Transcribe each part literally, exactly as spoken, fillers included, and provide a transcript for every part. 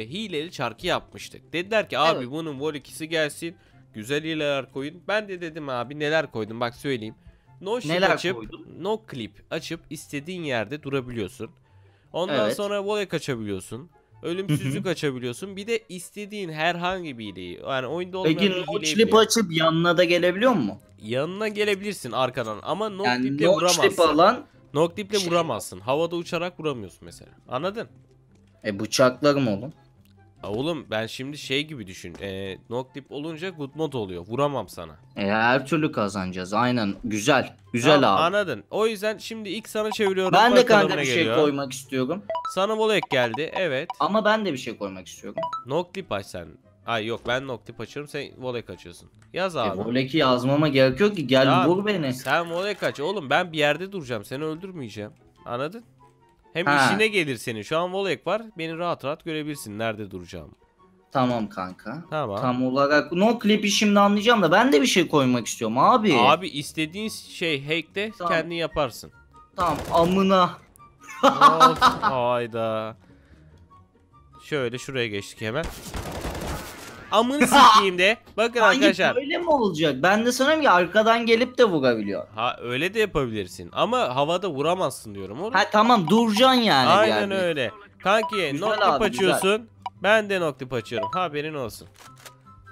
Hileli çarkı yapmıştık. Dediler ki abi evet, bunun vol ikisi gelsin. Güzel hileler koyun. Ben de dedim abi neler koydum bak söyleyeyim. No clip açıp, no clip açıp istediğin yerde durabiliyorsun. Ondan evet, sonra voley kaçabiliyorsun. Ölümsüzlük açabiliyorsun. Bir de istediğin herhangi bir hileyi. Yani oyunda olmayan Peki, bir hileyi. Peki no clip açıp yanına da gelebiliyor mu? Yanına gelebilirsin arkadan ama no yani cliple no vuramazsın. Clip alan... No cliple şey... vuramazsın. Havada uçarak vuramıyorsun mesela. Anladın? E bıçaklarım oğlum. Oğlum ben şimdi şey gibi düşün. E, no clip olunca good mod oluyor. Vuramam sana. E, her türlü kazanacağız. Aynen. Güzel. Güzel tamam, abi. Anladın. O yüzden şimdi ilk sana çeviriyorum. Ben de kanka bir geliyor. Şey koymak istiyorum. Sana bol ek geldi. Evet. Ama ben de bir şey koymak istiyorum. No clip aç sen. Ay yok ben no clip açıyorum. Sen vol ek açıyorsun. Yaz abi. E, vol ek'i yazmama gerek yok ki. Gel ya, vur beni. Sen vol ek aç. Oğlum ben bir yerde duracağım. Seni öldürmeyeceğim. Anladın? Hem ha, işine gelir senin. Şu an volek var. Beni rahat rahat görebilirsin. Nerede duracağım. Tamam kanka. Tamam. Tam olarak no clip'i şimdi anlayacağım da ben de bir şey koymak istiyorum abi. Abi istediğin şey hack'te tamam, kendin yaparsın. Tamam amına. Of, hayda. Şöyle şuraya geçtik hemen. Amını sikeyim de. Bakın hayır, arkadaşlar. Öyle mi olacak? Ben de sanırım ki arkadan gelip de vurabiliyor. Ha öyle de yapabilirsin. Ama havada vuramazsın diyorum oğlum. Ha tamam duracaksın yani. Aynen yani, öyle. Kanki nokta açıyorsun. Güzel. Ben de nokta açıyorum. Haberin olsun.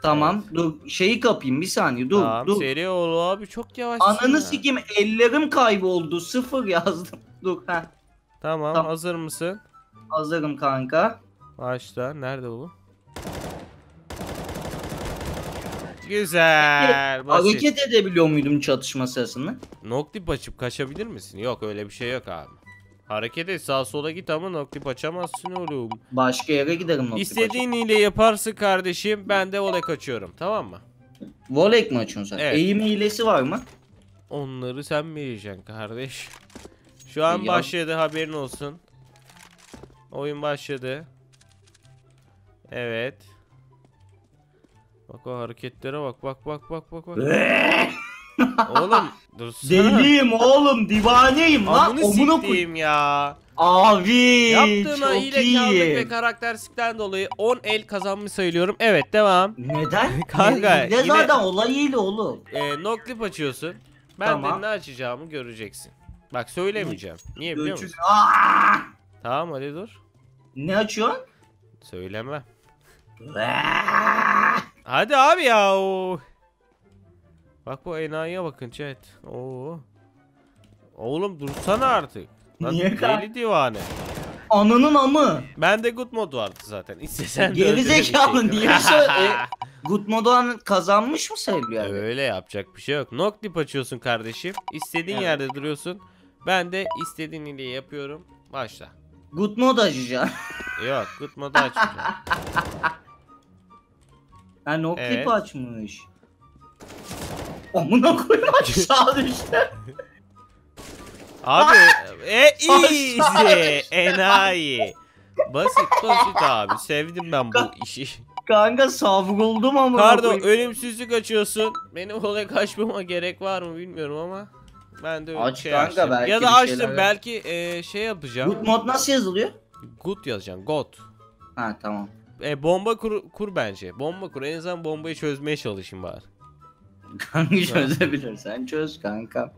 Tamam. Evet. Dur şeyi kapayım bir saniye. Dur tamam, dur. Seri ol abi çok yavaş. Ananı sikeyim ellerim kayboldu. Sıfır yazdım. Dur ha. Tamam, tamam hazır mısın? Hazırım kanka. Başla. Nerede bu? Güzel. Basit. Hareket edebiliyor muydum çatışma sırasında? Noclip açıp kaçabilir misin? Yok öyle bir şey yok abi. Hareket et sağa sola git ama noclip açamazsın oğlum. Başka yere giderim noclip. İstediğin ile yaparsın kardeşim. Ben de voley kaçıyorum tamam mı? Voley mi açıyorsun sen? Evet. Eğim hilesi var mı? Onları sen vereceksin kardeş. Şu an ya, başladı haberin olsun. Oyun başladı. Evet. Bak o hareketlere bak bak bak bak bak bak. Oğlum dursana. Deliyim oğlum divaneyim lan. Amına koyayım ya. Abi yaptığına hilekarlık ve karaktersizlikten dolayı on el kazanmış sayılıyorum. Evet devam. Neden? Kanka. Ne, ne yine, zaten olay hile oğlum. E, no clip açıyorsun. Ben tamam, de ne açacağımı göreceksin. Bak söylemeyeceğim. Niye biliyor musun? Tamam hadi dur. Ne açıyorsun? Söyleme. Hadi abi ya. Bak bu enayiye bakın chat. Oo. Oğlum dursana artık. Lan niye deli divane. Ananın amı. Bende good mod vardı zaten. İstesen geri zekalı niye e, good modu kazanmış mı sevgili abi? Öyle yapacak bir şey yok. Noclip açıyorsun kardeşim. İstediğin evet, yerde duruyorsun. Ben de istediğin ile yapıyorum. Başla. Good mod açacağım. Yok good modu açmayacağım. Yani o evet, klip açmış. Amına koyayım aşağı düştü. Abi e easy enayi. Basit basit abi sevdim ben bu işi. Kanka savruldum ama. Pardon ölümsüzlük açıyorsun. Benim olaya kaçmama gerek var mı bilmiyorum ama. Ben de öyle şey açtım. Ya da açtım belki e, şey yapacağım. Good mod nasıl yazılıyor? Good yazacaksın god. Ha tamam. E, bomba kur, kur bence. Bomba kur. En azından bombayı çözmeye çalışayım bari. Kanka çözebilirsen çöz kanka.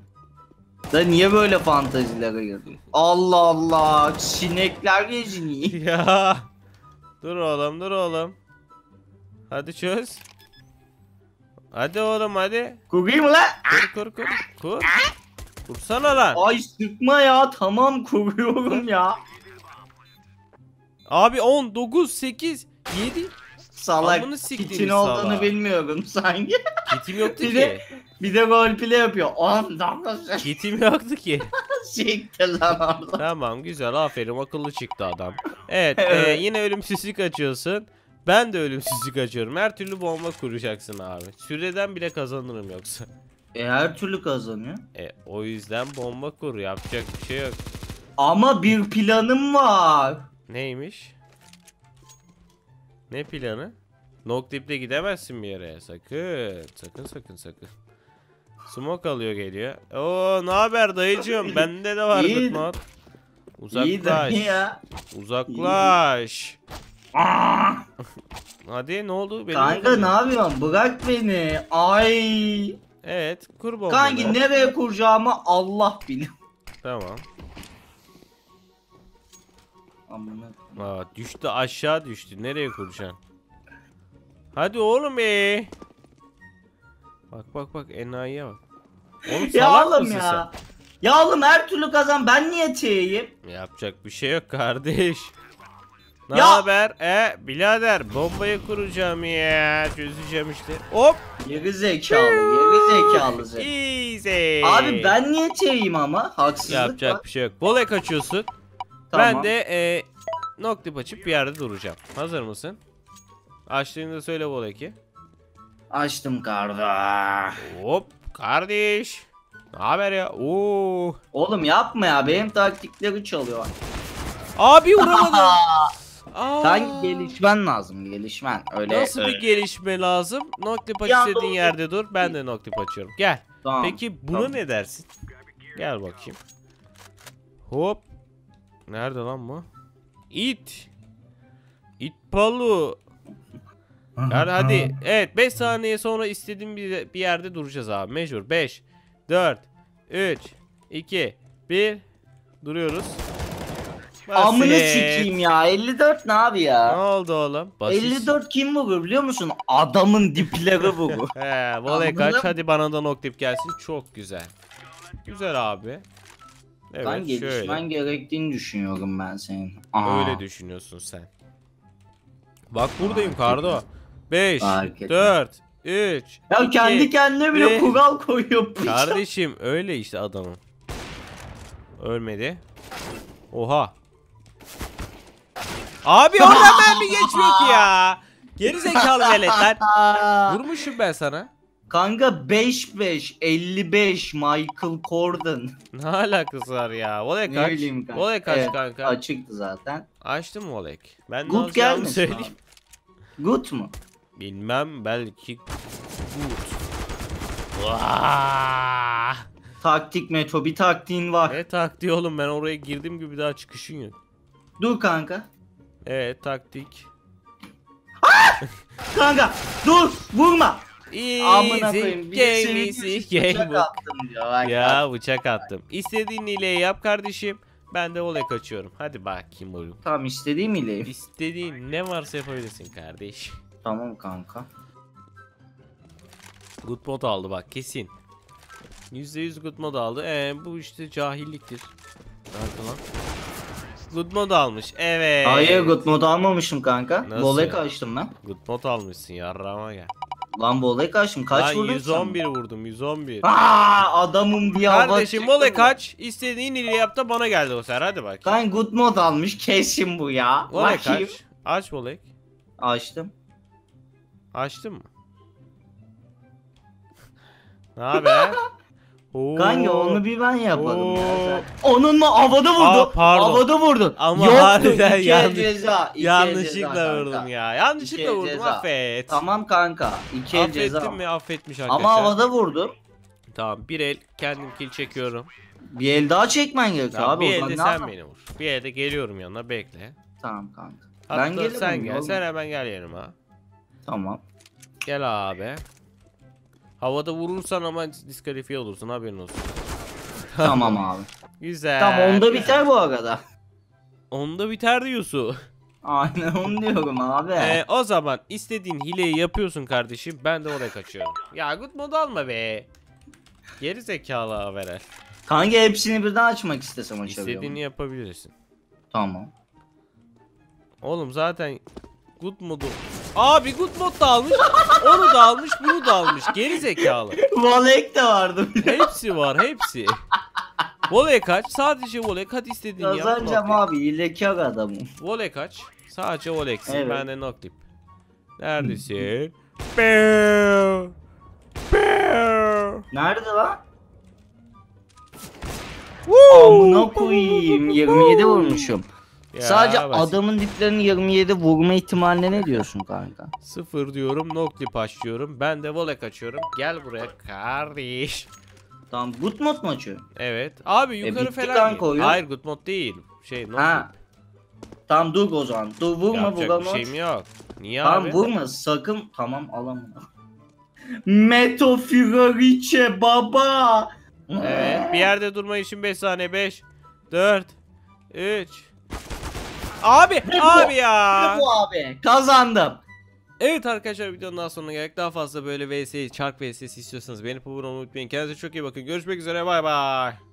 Da niye böyle fantazilere girdin? Allah Allah. Sinekler gezini. Ya. Dur oğlum dur oğlum. Hadi çöz. Hadi oğlum hadi. Kurayım mı lan? Kur kur kur. Kur. Kursana lan. Ay sıkma ya. Tamam kuruyorum ya. Abi on, dokuz, sekiz, yedi. Salak kitin olduğunu bilmiyorum sanki. Kitim yoktu bir ki. De, bir de roleplay yapıyor. on, dokuz. Kitim yoktu ki. Çıktı lan orada. Tamam güzel aferin akıllı çıktı adam. Evet, evet. E, yine ölümsüzlük açıyorsun. Ben de ölümsüzlük açıyorum. Her türlü bomba kuracaksın abi. Süreden bile kazanırım yoksa. E, her türlü kazanıyor. E, o yüzden bomba kur yapacak bir şey yok. Ama bir planım var. Neymiş? Ne planı? Noclip'le gidemezsin bir yere sakın. Sakın sakın sakın. Smoke alıyor geliyor. Oo ne haber dayıcığım? Bende de var good mod. Uzaklaş. Uzaklaş. Hadi ne oldu? Benim kanka ne yapıyorsun? Bırak beni. Ay. Evet, kurban. Kanka nereye kuracağımı Allah bilir. Tamam. Aa, düştü, aşağı düştü. Nereye kuracaksın? Hadi oğlum ee. Bak bak bak, enayiye bak. Oğlum salak mısın sen? Ya. Ya oğlum her türlü kazan, ben niye çeyeyim? Yapacak bir şey yok kardeş. Ne haber? E birader, bombayı kuracağım ya. Çözeceğim işte. Hop. Geri zekalı, geri zekalı sen. Easy. Abi ben niye çeyeyim ama? Haksızlık. Yapacak var. Bir şey yok. Bole kaçıyorsun. Tamam. Ben de e, noktip açıp bir yerde duracağım. Hazır mısın? Açtığında söyle Boleki. Açtım kardeş. Hop kardeş. Ne haber ya? Oo. Oğlum yapma ya, benim taktikleri çalıyor. Abi vuramadım. Sen gelişmen lazım, gelişmen. Öyle. Nasıl öyle. Bir gelişme lazım? Noktip aç ya, istediğin doğru. Yerde dur. Ben de noktip açıyorum. Gel. Tamam, peki bunu tamam. Ne dersin? Gel bakayım. Hop. Nerede lan bu? İt. İt palu. Yani hadi. Evet, beş saniye sonra istediğim bir, bir yerde duracağız abi. Mecbur. beş, dört, üç, iki, bir. Duruyoruz. Amına sikeyim ya. elli dört ne abi ya? Ne oldu oğlum? Basit. elli dört kim vurur biliyor musun? Adamın dipleri vurur. He, voley kaç. Hadi bana da noktip gelsin. Çok güzel. Güzel abi. Evet, ben gelişmen şöyle. Gerektiğini düşünüyorum ben senin. Aa. Öyle düşünüyorsun sen. Bak buradayım kardo. beş, dört, üç, ya iki, kendi kendine bile kural koyuyor. Kardeşim öyle işte adamım. Ölmedi. Oha. Abi oradan ben mi geçmiyor ki ya? Gerizekalı veletler. Vurmuşum ben sana. Kanka beş beş elli beş Michael Jordan. Ne alakası var ya? Volek aç. Volek aç kanka. Açıktı zaten. Açtım Volek. Ben good gelmiş söyleyeyim. Abi. Good mu? Bilmem, belki good. Vaaah. Taktik Meto, bir taktiğin var. Ne taktiği oğlum, ben oraya girdim gibi daha çıkışın yok. Dur kanka. Evet taktik. Kanka dur, vurma. Amına koyayım. Bıçak attım diyor. Ya bıçak attım. İstediğin hileyi yap kardeşim. Ben de olaya kaçıyorum. Hadi bakayım oğlum. Tamam, istediğim hileyi. İstediğin ne varsa yapabilirsin kardeş. Tamam kanka. Good mod aldı bak kesin. yüzde yüz good mod aldı. Ee, bu işte cahilliktir. Nerede lan? Good mod almış. Evet. Hayır, good mod almamışım kanka. Olaya kaçtım lan. Good mod almışsın yarrama gel. Lan voley kaçtım. Kaç vurdum? yüz on bir vurdum. yüz on bir. Aa, adamım bir hava. Kardeşim voley kaç. İstediğin ile yap da bana geldi o sefer. Hadi bak. Lan good mod almış kesin bu ya. Voley kaç. Aç voley. Açtım. Açtın mı? Ne haber? Kanka onu bir ben yapalım ya. Onunla havada vurdum. Aa, havada vurdun. Ama yoktu, harbiden yanlış, ceza, yanlışlıkla ceza vurdum ya. Yanlışlıkla vurdum ceza. Affet. Tamam kanka. İki affettim ceza. Affettim mi? Affetmiş arkadaşlar. Ama havada vurdum. Tamam, bir el kendim kill çekiyorum. Bir el daha çekmen gerekiyor tamam, abi. Bir elde sen beni vur. Bir elde geliyorum yanına, bekle. Tamam kanka. Hatta ben gelirim. Sen gel. Oğlum. Sen hemen gel yanıma. Tamam. Gel abi. Havada vurursan ama diskalifiye olursun, haberin olsun. Tamam abi. Güzel. Tam onda biter bu arada. Onda biter diyorsun. Aynen onu diyorum abi. Ee, o zaman istediğin hileyi yapıyorsun kardeşim, ben de oraya kaçıyorum. Ya good mod alma be. Geri zekalı veren. Kanka hepsini birden açmak istesem açabiliyorum. İstediğini yapabilirsin. Tamam. Oğlum zaten good modu. Abi good mod da almış, onu da almış, bunu da almış. Geri zekalı. Volek de vardı. Hepsi var, hepsi. Volek aç, sadece volek. Hadi istediğin yap. Kazanacağım abi, ilekar adamım. Volek aç, sadece voleksin. Evet. Ben de noktip. Neredesin? Nerede lan? Amına koyayım, yirmi yedi vurmuşum. Ya, sadece basit. Adamın diplerini yirmi yedi vurma ihtimaline ne diyorsun kanka? Sıfır diyorum, noktip açıyorum. Ben de voley kaçıyorum. Gel buraya kardeş. Tamam, good mod mu açıyor? Evet. Abi yukarı e, falan. Hayır good mod değil. Şey, noktip. Tamam dur o zaman. Dur vurma vurma. Yapacak bir şeyim yok. Niye tamam, abi? Tamam vurma sakın. Tamam alamam. Meto Firarice baba. Evet bir yerde durma için beş saniye. beş dört üç. Abi ne abi bu? Ya. Ne bu abi? Kazandım. Evet arkadaşlar videonun daha sonuna geldik. Daha fazla böyle vs çark vs istiyorsanız beğenip abone olmayı unutmayın. Kendinize çok iyi bakın. Görüşmek üzere. Bay bay.